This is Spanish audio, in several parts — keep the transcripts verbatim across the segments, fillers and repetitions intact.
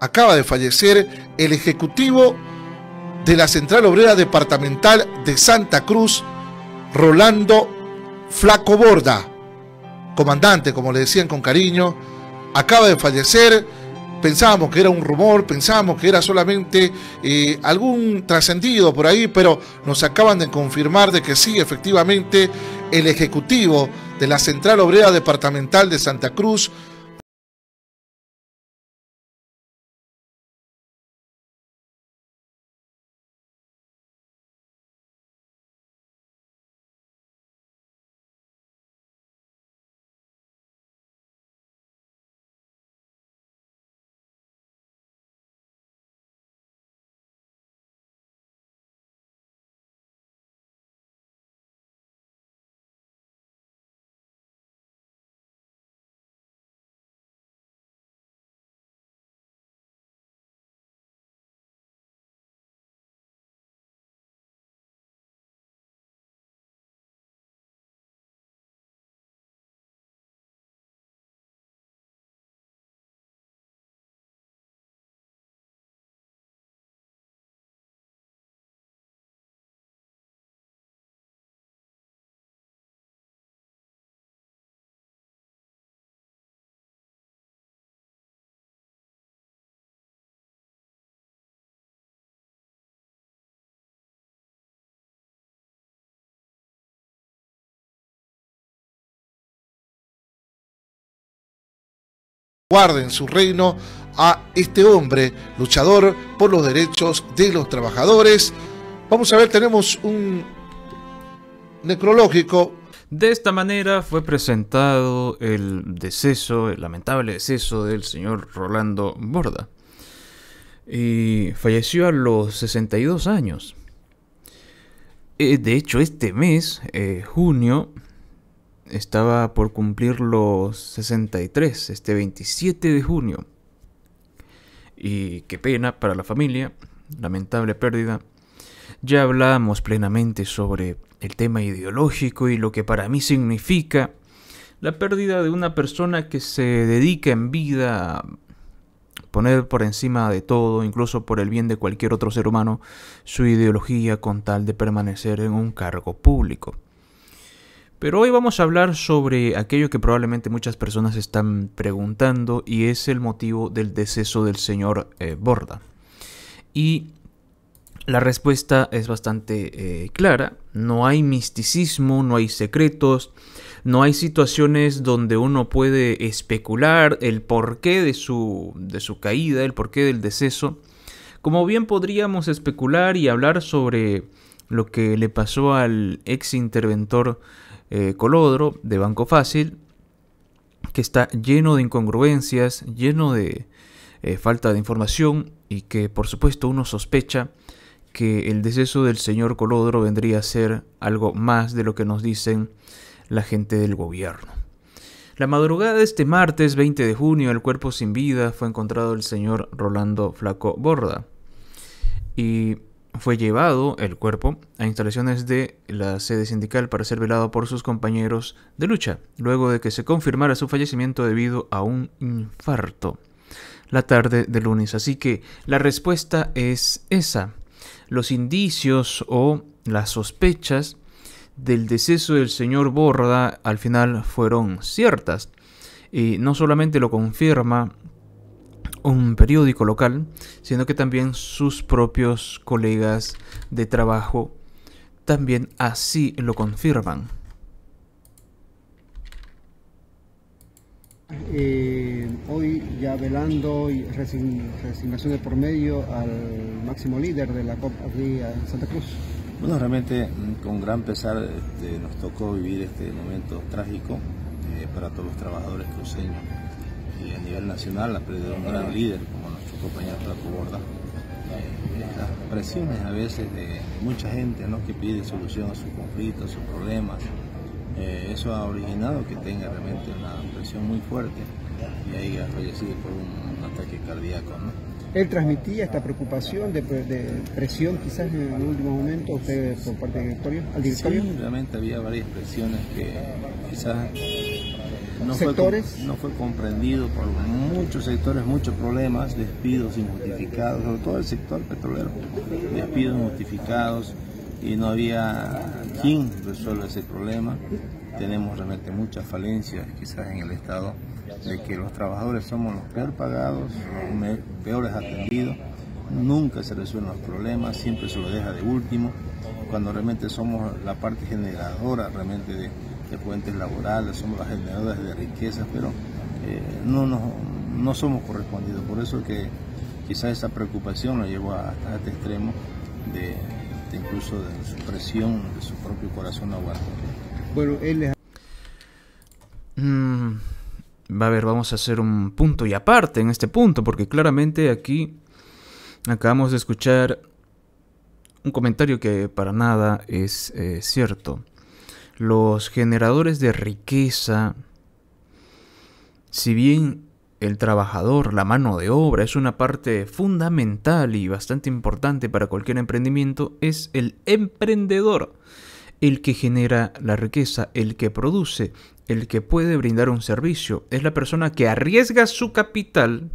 acaba de fallecer el ejecutivo de la Central Obrera Departamental de Santa Cruz, Rolando Flaco Borda, comandante, como le decían con cariño, acaba de fallecer. Pensábamos que era un rumor, pensábamos que era solamente eh, algún trascendido por ahí, pero nos acaban de confirmar de que sí, efectivamente, el ejecutivo de la Central Obrera Departamental de Santa Cruz, guarda en su reino a este hombre luchador por los derechos de los trabajadores. Vamos a ver, tenemos un necrológico. De esta manera fue presentado el deceso, el lamentable deceso del señor Rolando Borda. Y falleció a los sesenta y dos años. Eh, de hecho, este mes, eh, junio, estaba por cumplir los sesenta y tres, este veintisiete de junio. Y qué pena para la familia, lamentable pérdida. Ya hablamos plenamente sobre el tema ideológico y lo que para mí significa la pérdida de una persona que se dedica en vida a poner por encima de todo, incluso por el bien de cualquier otro ser humano, su ideología con tal de permanecer en un cargo público. Pero hoy vamos a hablar sobre aquello que probablemente muchas personas están preguntando y es el motivo del deceso del señor eh, Borda. Y la respuesta es bastante eh, clara. No hay misticismo, no hay secretos, no hay situaciones donde uno puede especular el porqué de su, de su caída, el porqué del deceso. Como bien podríamos especular y hablar sobre lo que le pasó al ex interventor Eh, Colodro de Banco Fácil, que está lleno de incongruencias, lleno de eh, falta de información, y que por supuesto uno sospecha que el deceso del señor Colodro vendría a ser algo más de lo que nos dicen la gente del gobierno. La madrugada de este martes veinte de junio, el cuerpo sin vida fue encontrado el señor Rolando Flaco Borda y fue llevado el cuerpo a instalaciones de la sede sindical para ser velado por sus compañeros de lucha, luego de que se confirmara su fallecimiento debido a un infarto la tarde de lunes. Así que la respuesta es esa. Los indicios o las sospechas del deceso del señor Borda al final fueron ciertas. Y no solamente lo confirma un periódico local, sino que también sus propios colegas de trabajo también así lo confirman. Eh, hoy ya velando y resignación de por medio al máximo líder de la COPARÍA en Santa Cruz. Bueno, realmente con gran pesar este, nos tocó vivir este momento trágico eh, para todos los trabajadores cruceños. Y a nivel nacional, la pérdida de un gran líder como nuestro compañero Flaco Borda. Las presiones a veces de mucha gente, ¿no?, que pide solución a sus conflictos, a sus problemas, eh, eso ha originado que tenga realmente una presión muy fuerte y haya fallecido por un, un ataque cardíaco, ¿no? Él transmitía esta preocupación de, de presión quizás en el último momento usted por parte del directorio, al directorio. Sí, realmente había varias presiones que quizás no sectores. Fue, no fue comprendido por muchos sectores, muchos problemas, despidos injustificados, sobre todo el sector petrolero, despidos injustificados, y no había quien resuelva ese problema. Tenemos realmente muchas falencias quizás en el Estado, de que los trabajadores somos los peor pagados, los peores atendidos, nunca se resuelven los problemas, siempre se los deja de último, cuando realmente somos la parte generadora realmente de, de fuentes laborales, somos las generadoras de riquezas, pero eh, no, nos, no somos correspondidos. Por eso que quizás esa preocupación nos llevó hasta este extremo de, de incluso de supresión de su propio corazón aguardo. Bueno, él es... Mm. A ver, vamos a hacer un punto y aparte en este punto, porque claramente aquí acabamos de escuchar un comentario que para nada es eh, cierto. Los generadores de riqueza, si bien el trabajador, la mano de obra, es una parte fundamental y bastante importante para cualquier emprendimiento, es el emprendedor el que genera la riqueza, el que produce, el que puede brindar un servicio. Es la persona que arriesga su capital,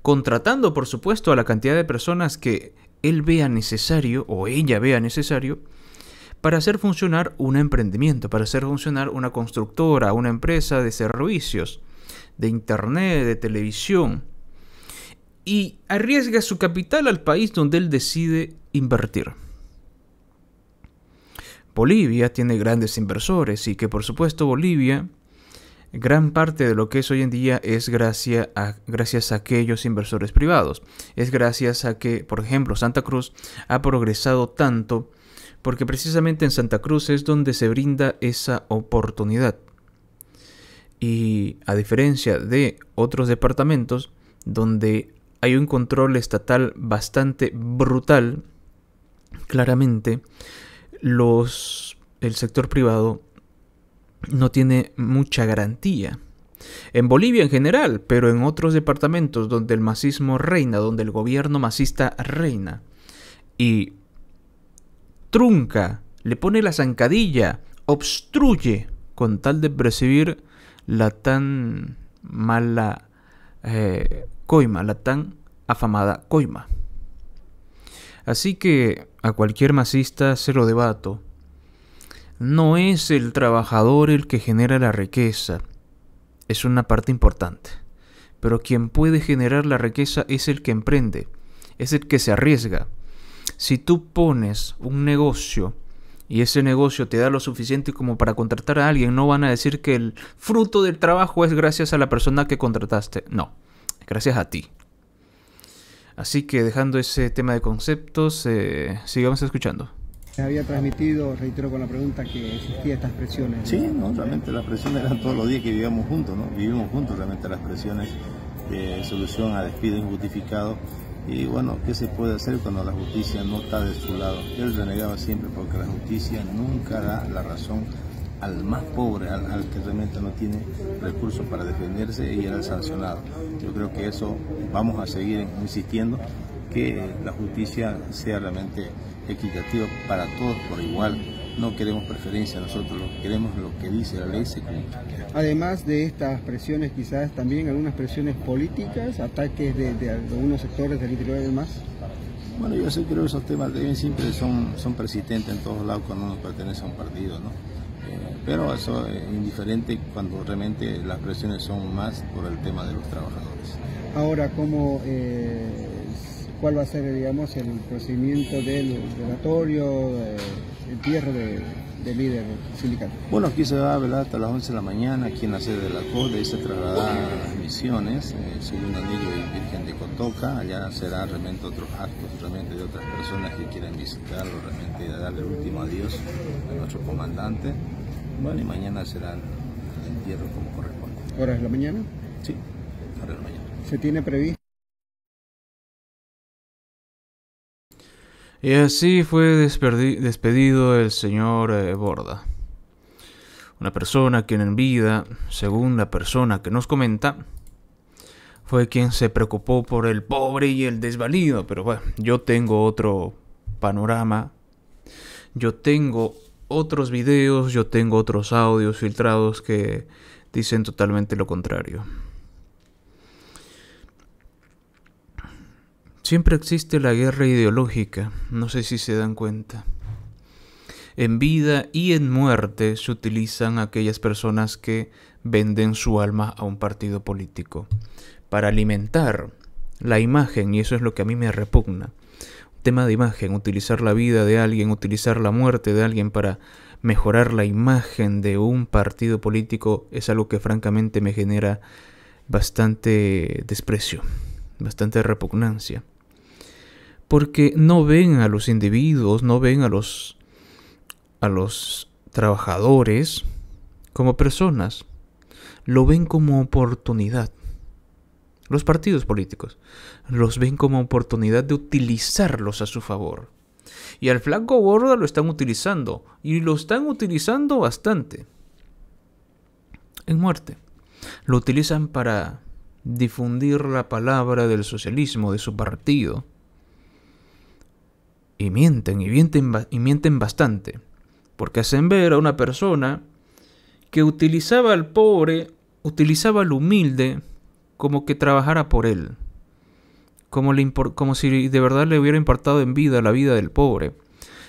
contratando por supuesto a la cantidad de personas que él vea necesario o ella vea necesario para hacer funcionar un emprendimiento, para hacer funcionar una constructora, una empresa de servicios, de internet, de televisión. Y arriesga su capital al país donde él decide invertir. Bolivia tiene grandes inversores y que por supuesto Bolivia, gran parte de lo que es hoy en día es gracias a, gracias a aquellos inversores privados. Es gracias a que, por ejemplo, Santa Cruz ha progresado tanto porque precisamente en Santa Cruz es donde se brinda esa oportunidad. Y a diferencia de otros departamentos donde hay un control estatal bastante brutal, claramente, Los, el sector privado no tiene mucha garantía. En Bolivia en general, pero en otros departamentos donde el masismo reina, donde el gobierno masista reina y trunca, le pone la zancadilla, obstruye con tal de percibir la tan mala eh, coima, la tan afamada coima. Así que a cualquier masista se lo debato. No es el trabajador el que genera la riqueza. Es una parte importante. Pero quien puede generar la riqueza es el que emprende. Es el que se arriesga. Si tú pones un negocio y ese negocio te da lo suficiente como para contratar a alguien, no van a decir que el fruto del trabajo es gracias a la persona que contrataste. No, es gracias a ti. Así que dejando ese tema de conceptos, eh, sigamos escuchando. Había transmitido, reitero con la pregunta, que existían estas presiones. Sí, no, realmente las presiones eran todos los días que vivíamos juntos, ¿no? Vivimos juntos realmente las presiones de solución a despido injustificado. Y bueno, ¿qué se puede hacer cuando la justicia no está de su lado? Él renegaba siempre porque la justicia nunca da la razón al más pobre, al, al que realmente no tiene recursos para defenderse, y era el sancionado. Yo creo que eso vamos a seguir insistiendo, que la justicia sea realmente equitativa para todos por igual. No queremos preferencia nosotros, lo que queremos es lo que dice la ley se cumple. Además de estas presiones, quizás también algunas presiones políticas, ataques de, de algunos sectores del interior y demás. Bueno, yo sí creo que esos temas deben, siempre son, son persistentes en todos lados cuando uno pertenece a un partido, ¿no? Pero eso es indiferente cuando realmente las presiones son más por el tema de los trabajadores. Ahora, ¿cómo, eh, ¿cuál va a ser, digamos, el procedimiento del relatorio, eh, el cierre de, del líder sindical? Bueno, aquí se va a velar hasta las once de la mañana, aquí en la sede de la CODE, se trasladará a las misiones, el segundo anillo de Virgen de Cotoca, allá será realmente otros actos realmente de otras personas que quieran visitarlo, realmente darle el último adiós a nuestro comandante. Bueno, y mañana será el entierro como corresponde. ¿Horas de la mañana? Sí, horas de la mañana. ¿Se tiene previsto? Y así fue despedido el señor eh, Borda. Una persona quien en vida, según la persona que nos comenta, fue quien se preocupó por el pobre y el desvalido. Pero bueno, yo tengo otro panorama. Yo tengo otros videos, yo tengo otros audios filtrados que dicen totalmente lo contrario. Siempre existe la guerra ideológica, no sé si se dan cuenta. En vida y en muerte se utilizan aquellas personas que venden su alma a un partido político para alimentar la imagen, y eso es lo que a mí me repugna. Tema de imagen, utilizar la vida de alguien, utilizar la muerte de alguien para mejorar la imagen de un partido político es algo que francamente me genera bastante desprecio, bastante repugnancia. Porque no ven a los individuos, no ven a los, a los trabajadores como personas. Lo ven como oportunidad. Los partidos políticos los ven como oportunidad de utilizarlos a su favor. Y al Flaco Borda lo están utilizando. Y lo están utilizando bastante. En muerte. Lo utilizan para difundir la palabra del socialismo, de su partido. Y mienten, y mienten, y mienten bastante. Porque hacen ver a una persona que utilizaba al pobre, utilizaba al humilde, como que trabajara por él. Como, le como si de verdad le hubiera importado en vida la vida del pobre.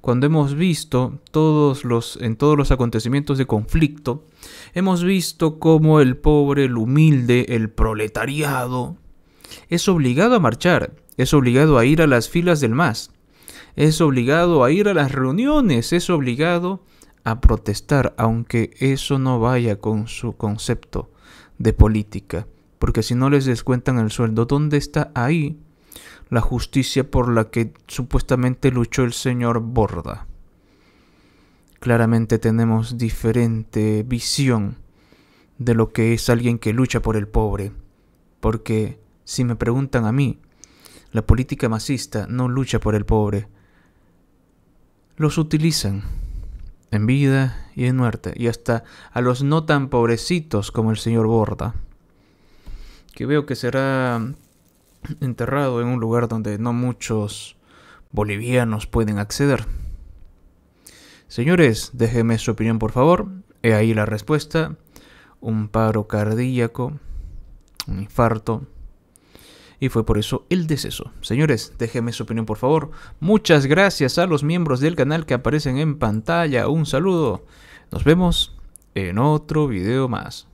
Cuando hemos visto todos los, en todos los acontecimientos de conflicto, hemos visto cómo el pobre, el humilde, el proletariado es obligado a marchar, es obligado a ir a las filas del M A S, es obligado a ir a las reuniones, es obligado a protestar, aunque eso no vaya con su concepto de política, porque si no les descuentan el sueldo. ¿Dónde está ahí la justicia por la que supuestamente luchó el señor Borda? Claramente tenemos diferente visión de lo que es alguien que lucha por el pobre. Porque si me preguntan a mí, la política masista no lucha por el pobre. Los utilizan en vida y en muerte. Y hasta a los no tan pobrecitos como el señor Borda. Que veo que será enterrado en un lugar donde no muchos bolivianos pueden acceder. Señores, déjenme su opinión por favor. He ahí la respuesta. Un paro cardíaco, un infarto. Y fue por eso el deceso. Señores, déjenme su opinión por favor. Muchas gracias a los miembros del canal que aparecen en pantalla. Un saludo. Nos vemos en otro video más.